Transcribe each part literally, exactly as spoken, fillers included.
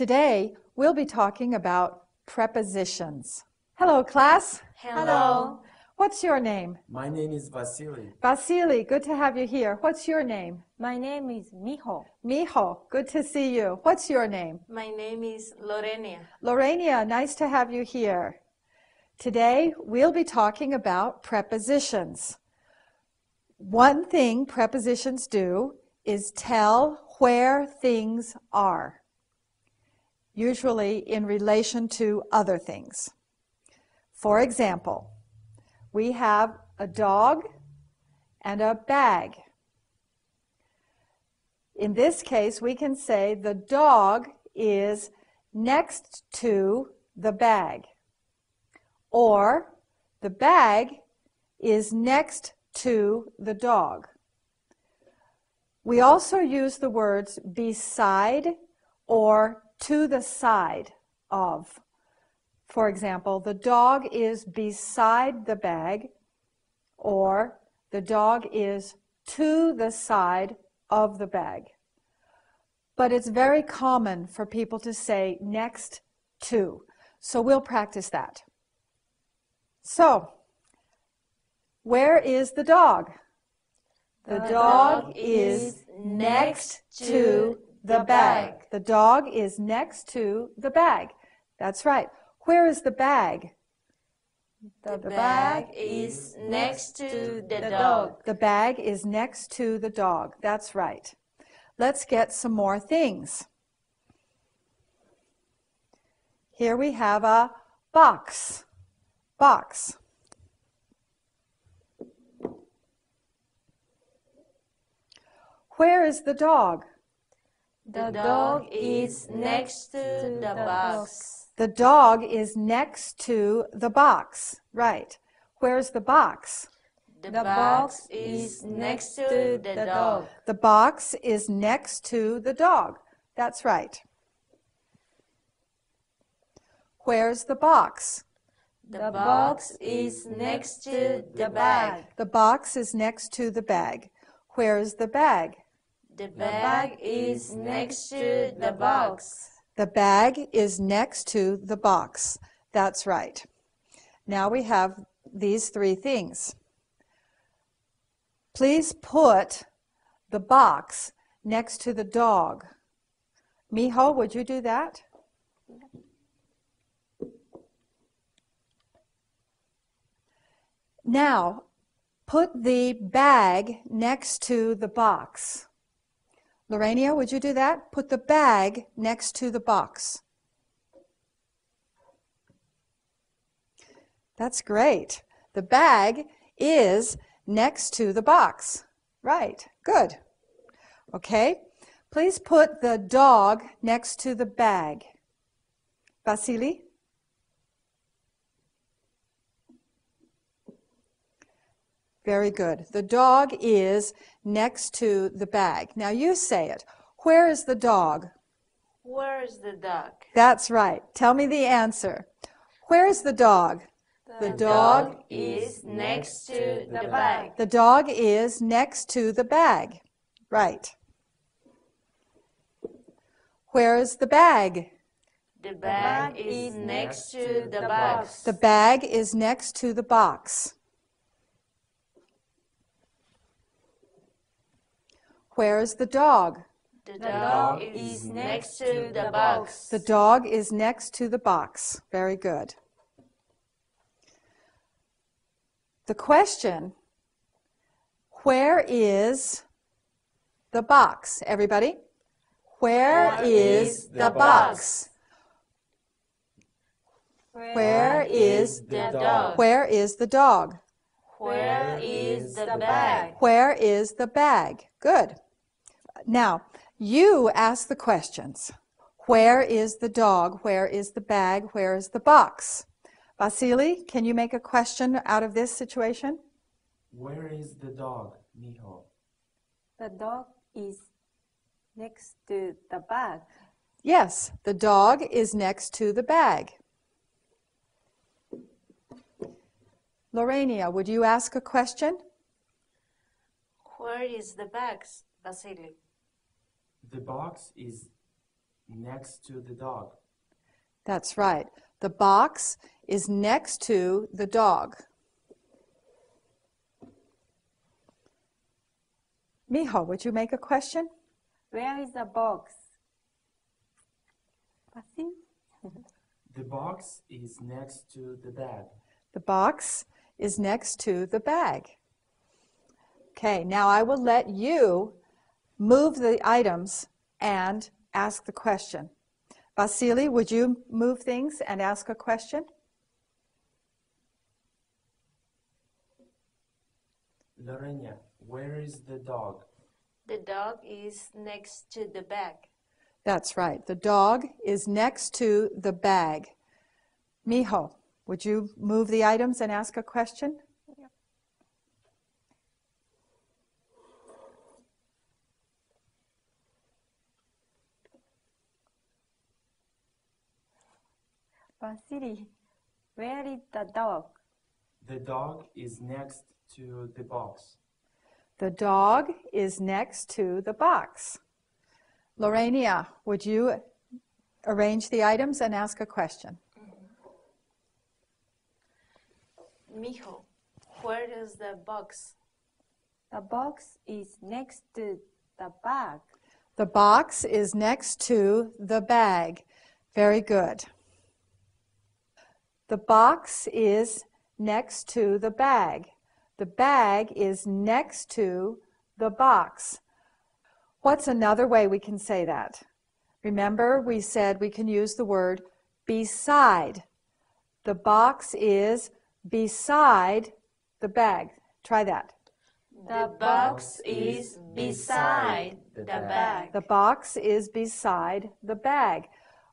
Today, we'll be talking about prepositions. Hello, class. Hello. What's your name? My name is Vasily. Vasily, good to have you here. What's your name? My name is Miho. Miho, good to see you. What's your name? My name is Lorenia. Lorenia, nice to have you here. Today, we'll be talking about prepositions. One thing prepositions do is tell where things are, usually in relation to other things. For example, we have a dog and a bag. In this case, we can say the dog is next to the bag, or the bag is next to the dog. We also use the words beside or to the side of. For example, the dog is beside the bag, or the dog is to the side of the bag. But it's very common for people to say next to, so we'll practice that. So, where is the dog? The dog is next to the bag. The dog is next to the bag. That's right. Where is the bag? The bag is next to the dog. The bag is next to the dog. That's right. Let's get some more things. Here we have a box. Box. Where is the dog? The dog is next to the box. The dog is next to the box. Right. Where's the box? The box is next to the dog. The box is next to the dog. That's right. Where's the box? The box is next to the bag. The box is next to the bag. Where is the bag? The bag is next to the box. The bag is next to the box. That's right. Now we have these three things. Please put the box next to the dog. Miho, would you do that? Now, put the bag next to the box. Lorenia, would you do that? Put the bag next to the box. That's great. The bag is next to the box. Right. Good. Okay. Please put the dog next to the bag. Vasily? Very good. The dog is next to the bag. Now you say it. Where is the dog? Where is the dog? That's right. Tell me the answer. Where is the dog? The, the dog, dog is next to the bag. The dog is next to the bag. Right. Where is the bag? The bag is next to the box. The bag is next to the box. Where is the dog? The dog is next to the box. The dog is next to the box. Very good. The question, where is the box? Everybody? Where is the box? Where is the dog? Where is the dog? Where is the bag? Where is the bag? Good. Now, you ask the questions. Where is the dog? Where is the bag? Where is the box? Vasily, can you make a question out of this situation? Where is the dog, Miho? The dog is next to the bag. Yes, the dog is next to the bag. Lorenia, would you ask a question? Where is the box, Vasily? The box is next to the dog. That's right. The box is next to the dog. Mijo, would you make a question? Where is the box? The box is next to the bag. The box is next to the bag. Okay, now I will let you move the items and ask the question. Vasily, would you move things and ask a question? Lorena, where is the dog? The dog is next to the bag. That's right. The dog is next to the bag. Mijo, would you move the items and ask a question? Yeah. Vasily, where is the dog? The dog is next to the box. The dog is next to the box. Lorena, would you arrange the items and ask a question? Mm-hmm. Mijo, where is the box? The box is next to the bag. The box is next to the bag. Very good. The box is next to the bag. The bag is next to the box. What's another way we can say that? Remember, we said we can use the word beside. The box is beside the bag. Try that. The box is beside the bag. The box is beside the bag.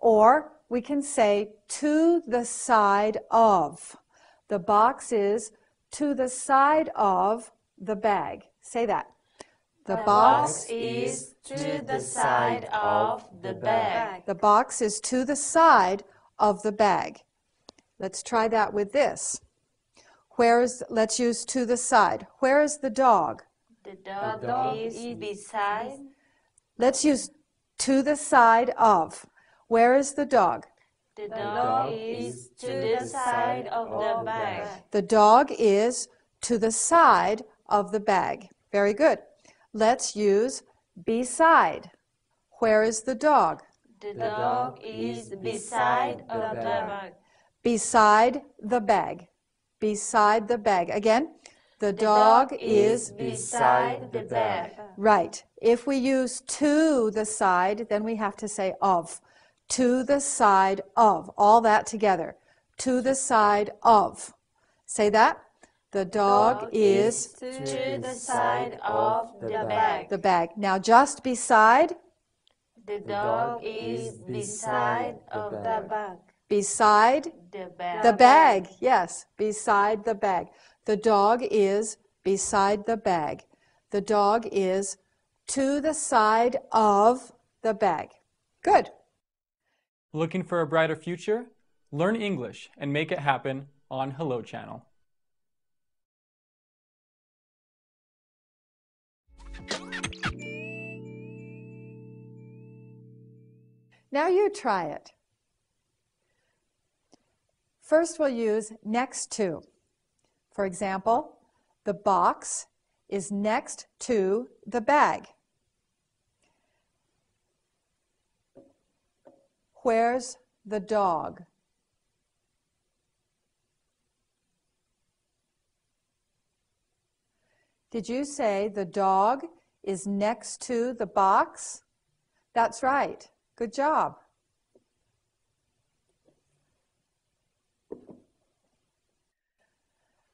Or we can say to the side of. The box is to the side of the bag. Say that. The, the box, box is to the side of the bag. The box is to the side of the bag. Let's try that with this. Where is, let's use to the side. Where is the dog? The dog, the dog is, is beside. Let's use to the side of. Where is the dog? The, the dog, dog is to the side of the bag. The dog is to the side of the bag. Very good. Let's use beside. Where is the dog? The dog is beside the bag. Beside the bag. Beside the bag. Again, the dog is beside the bag. Right. If we use to the side, then we have to say of. To the side of. All that together. To the side of. Say that. The dog, dog is to, to the side of the bag. The bag. Now just beside. The dog is beside of the bag. Beside the bag. The bag. Yes. Beside the bag. The dog is beside the bag. The dog is to the side of the bag. Good. Looking for a brighter future? Learn English and make it happen on Hello Channel. Now you try it. First we'll use next to. For example, the box is next to the bag. Where's the dog? Did you say the dog is next to the box? That's right. Good job.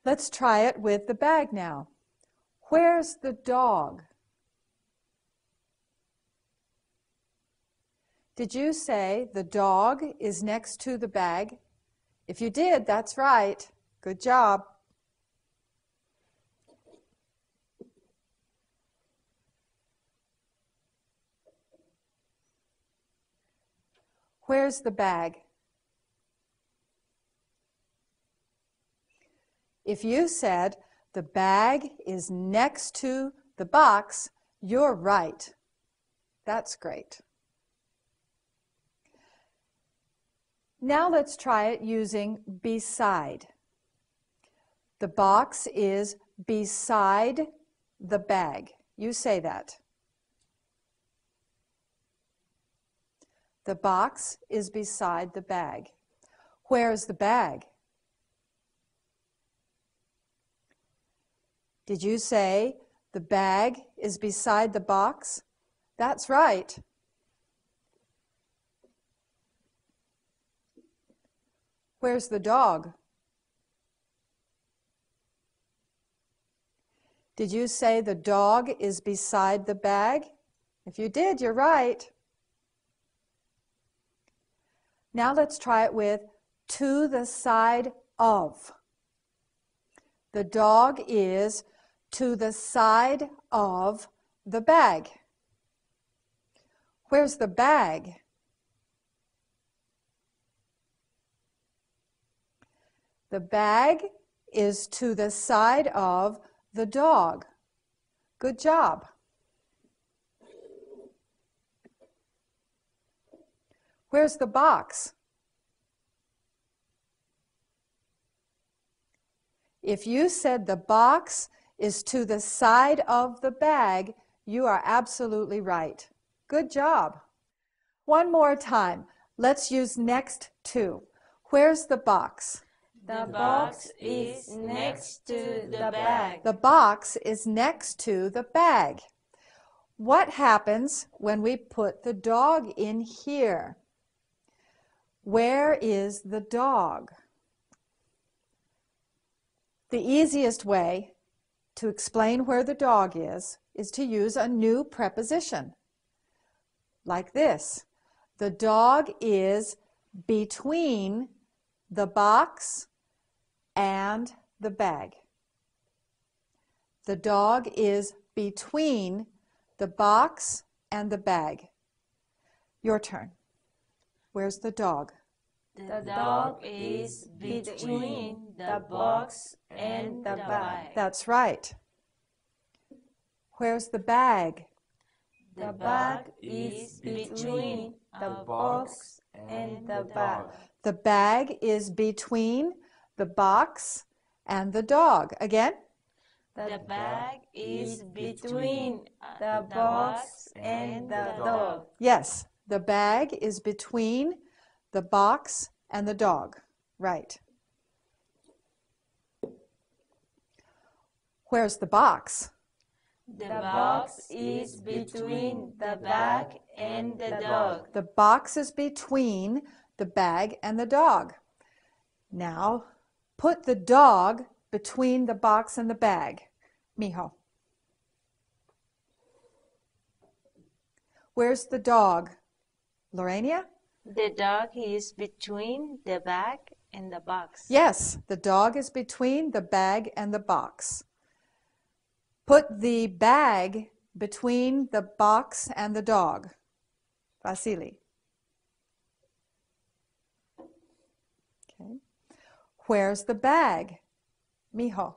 Let's try it with the bag now. Where's the dog? Did you say the dog is next to the bag? If you did, that's right. Good job. Where's the bag? If you said the bag is next to the box, you're right. That's great. Now let's try it using beside. The box is beside the bag. You say that. The box is beside the bag. Where is the bag? Did you say the bag is beside the box? That's right. Where's the dog? Did you say the dog is beside the bag? If you did, you're right. Now let's try it with to the side of. The dog is to the side of the bag. Where's the bag? The bag is to the side of the dog. Good job. Where's the box? If you said the box is to the side of the bag, you are absolutely right. Good job. One more time. Let's use next to. Where's the box? The box is next to the bag. The box is next to the bag. What happens when we put the dog in here? Where is the dog? The easiest way to explain where the dog is is to use a new preposition like this. The dog is between the box and the bag. The dog is between the box and the bag. Your turn. Where's the dog? The dog is between the box and the bag. That's right. Where's the bag? The bag is between the box and the bag. The bag is between the box and the dog. Again. The bag is between the box and the dog. Yes, the bag is between the box and the dog. Right. Where's the box? The box is between the bag and the dog. The box is between the bag and the dog. Now, put the dog between the box and the bag. Miho. Where's the dog? Lorania? The dog is between the bag and the box. Yes, the dog is between the bag and the box. Put the bag between the box and the dog. Vasily. Okay. Where's the bag? Miho.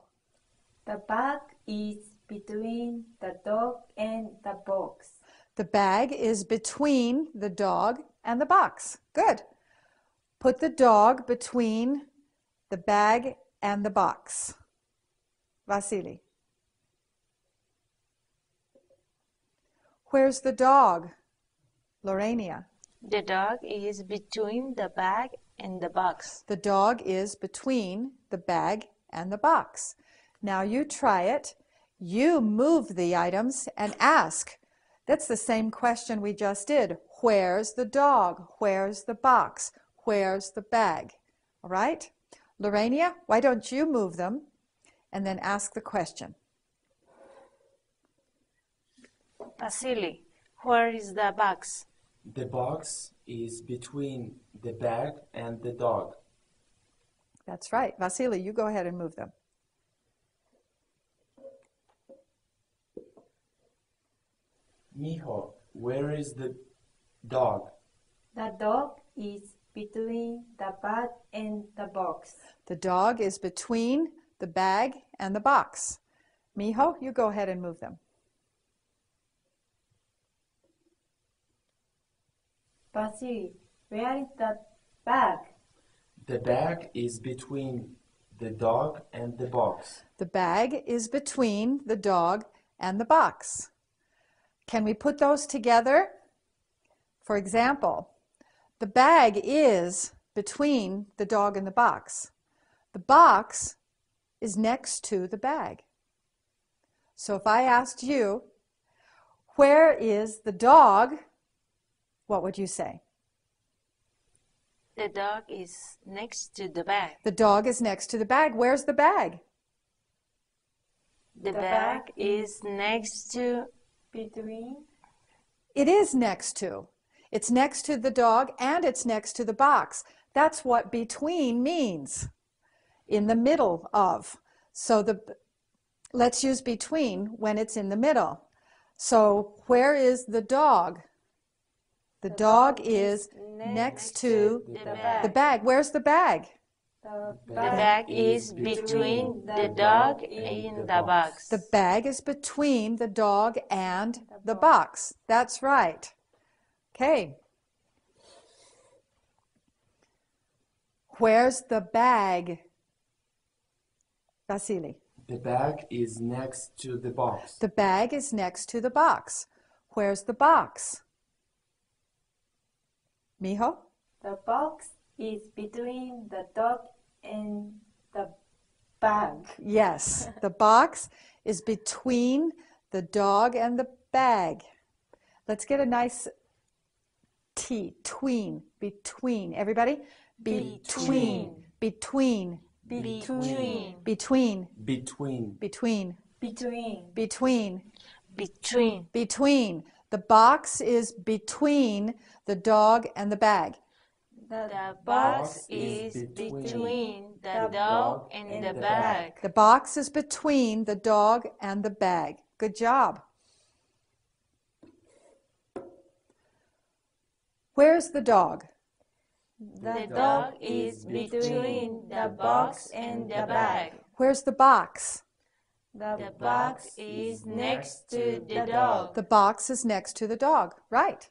The bag is between the dog and the box. The bag is between the dog and the box. Good. Put the dog between the bag and the box. Vasily. Where's the dog? Lorania. The dog is between the bag and the box. The dog is between the bag and the box. Now you try it. You move the items and ask. That's the same question we just did. Where's the dog? Where's the box? Where's the bag? All right? Lorania, why don't you move them and then ask the question? Vasily, where is the box? The box is between the bag and the dog. That's right. Vasily, you go ahead and move them. Miho, where is the dog? The dog is between the bag and the box. The dog is between the bag and the box. Miho, you go ahead and move them. Vasily, where is the bag? The bag is between the dog and the box. The bag is between the dog and the box. Can we put those together? For example, the bag is between the dog and the box. The box is next to the bag. So if I asked you, where is the dog? What would you say? The dog is next to the bag. The dog is next to the bag. Where's the bag? The, the bag, bag is next to between. It is next to. It's next to the dog and it's next to the box. That's what between means. In the middle of. So the let's use between when it's in the middle. So where is the dog? The, the dog, dog is next, next to the bag. the bag. Where's the bag? The bag, the bag is between the dog and the box. The bag is between the dog and the box. The box. That's right. Okay. Where's the bag? Vasily. The bag is next to the box. The bag is next to the box. Where's the box? Miho? The box is between the dog and the bag. Yes, the box is between the dog and the bag. Let's get a nice T, tween, between. Everybody? Between. Between. Between. Between. Between. Between. Between. Between. Between. Between. Between. The box is between the dog and the bag. The box is between the dog and the bag. The box is between the dog and the bag. Good job. Where's the dog? The dog is between the box and the bag. Where's the box? The box is next to the dog. The box is next to the dog, right?